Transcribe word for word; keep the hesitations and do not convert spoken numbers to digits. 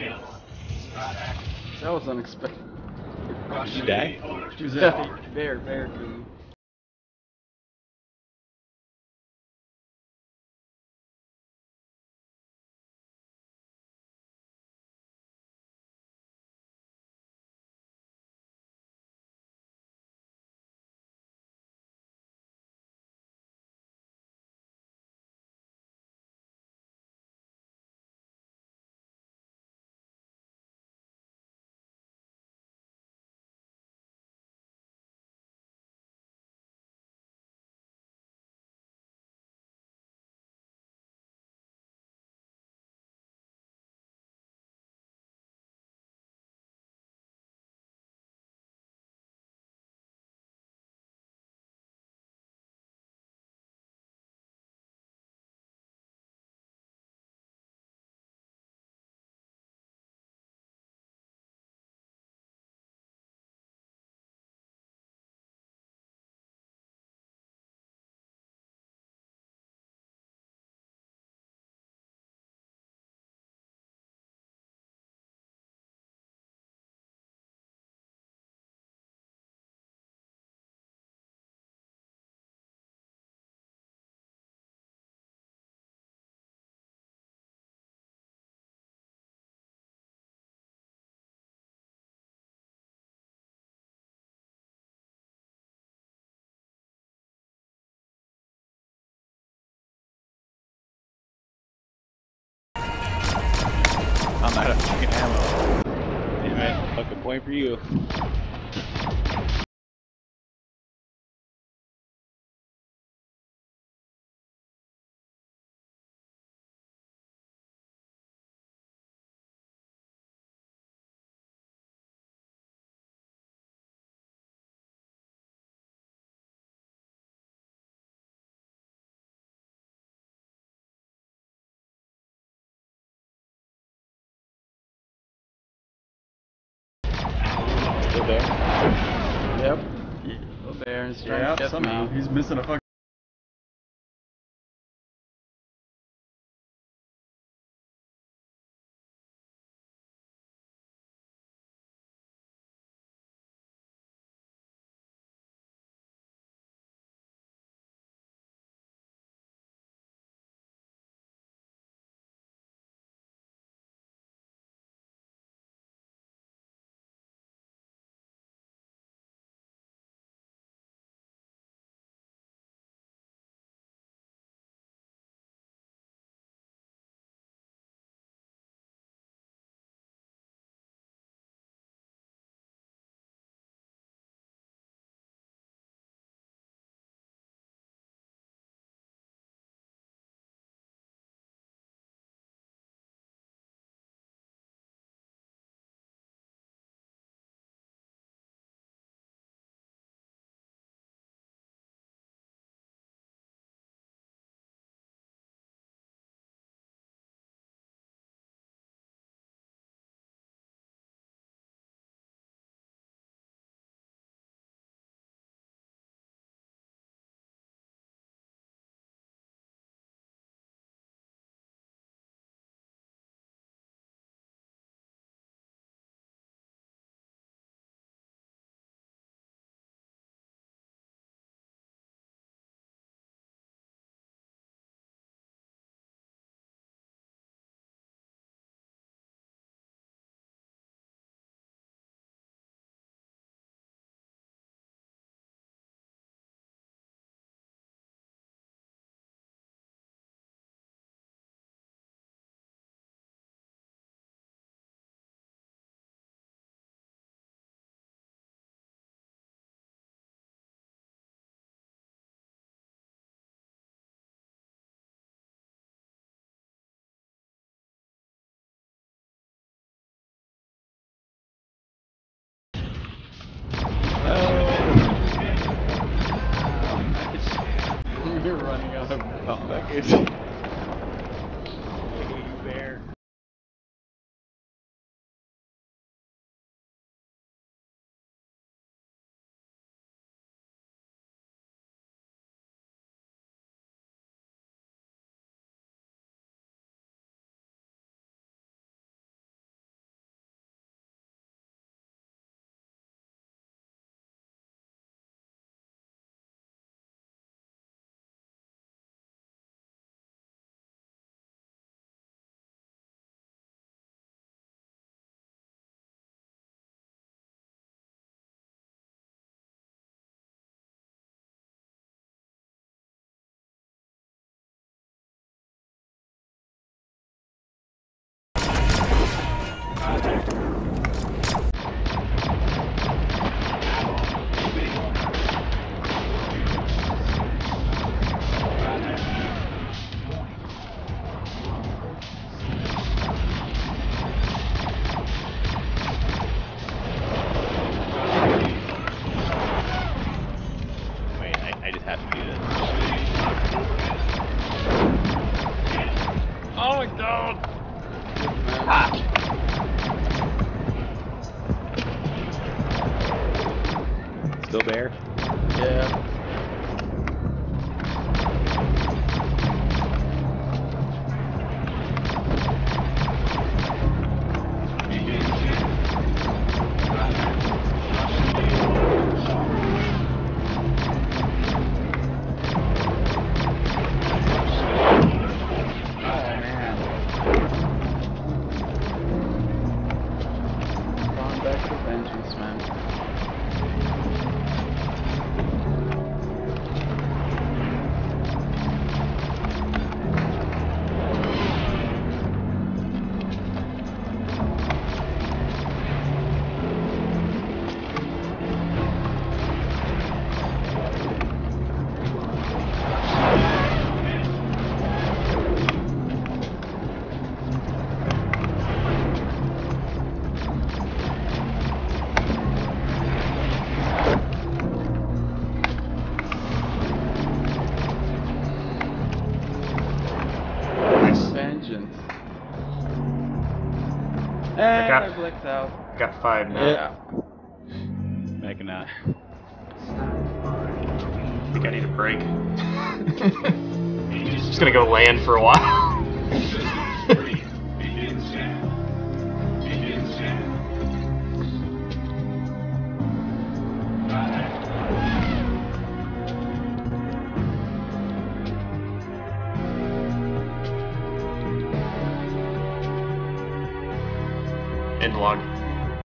That was unexpected. Did she die? She was a bear, bear food. I'm out of fucking ammo. Damn it, fucking point for you. There. Yep. Well, Baron's trying yeah, to get somehow. Me. He's missing a fucking. You're running out of buckets. I hate you, Bear. going down. Ah. Still there? Yeah. Out. I got five now. Yeah. Making that. I think I need a break. I'm just gonna go land for a while. Log.